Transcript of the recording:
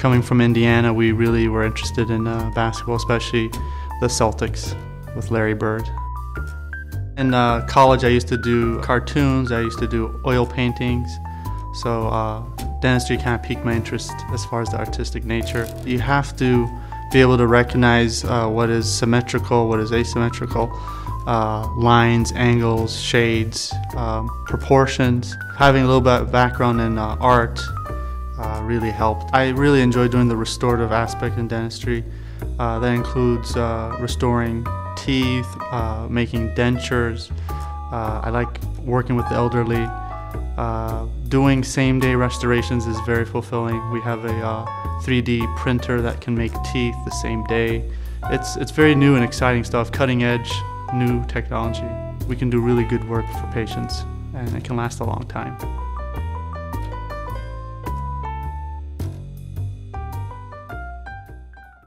Coming from Indiana, we really were interested in basketball, especially the Celtics with Larry Bird. In college, I used to do cartoons, I used to do oil paintings, so dentistry kind of piqued my interest as far as the artistic nature. You have to be able to recognize what is symmetrical, what is asymmetrical, lines, angles, shades, proportions. Having a little bit of background in art really helped. I really enjoy doing the restorative aspect in dentistry. That includes restoring teeth, making dentures. I like working with the elderly. Doing same-day restorations is very fulfilling. We have a 3D printer that can make teeth the same day. It's very new and exciting stuff, cutting-edge new technology. We can do really good work for patients, and it can last a long time.